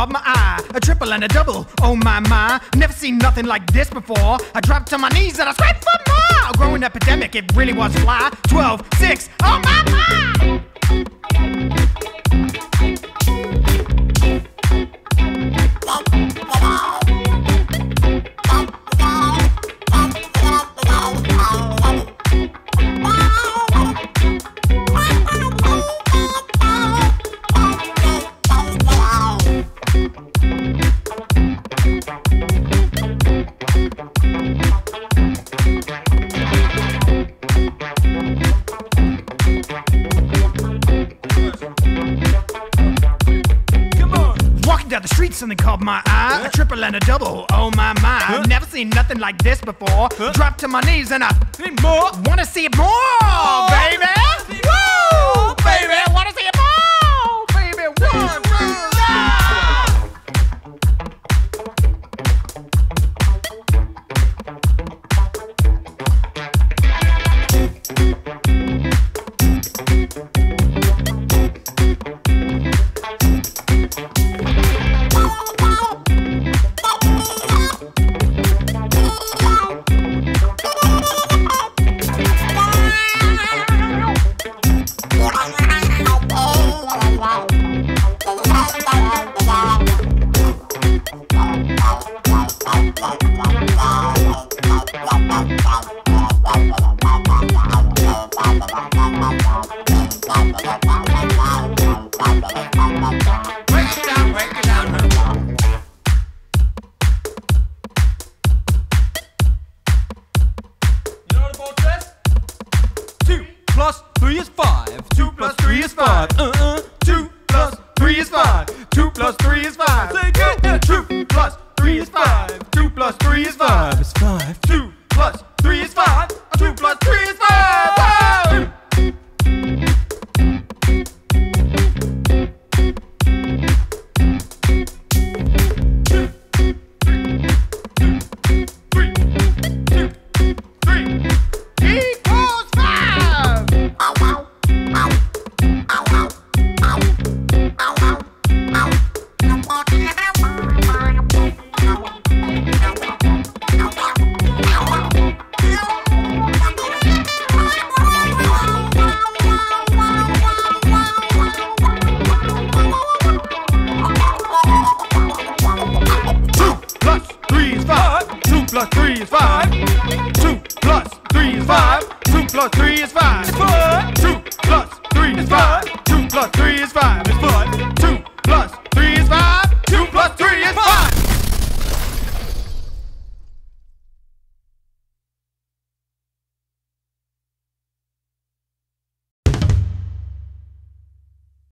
caught my eye. A triple and a double, oh my. Never seen nothing like this before. I dropped to my knees and I scraped for more. A growing epidemic, it really was fly. 12, 6, oh my. Down the street, something caught my eye. A triple and a double, oh my. I've never seen nothing like this before. Dropped to my knees and I need more. Wanna see it more, baby? Woo, baby, wanna see it more, baby? One,